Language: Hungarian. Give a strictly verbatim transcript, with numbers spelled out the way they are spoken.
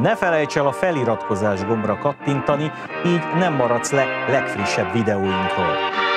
Ne felejts el a feliratkozás gombra kattintani, így nem maradsz le legfrissebb videóinkról.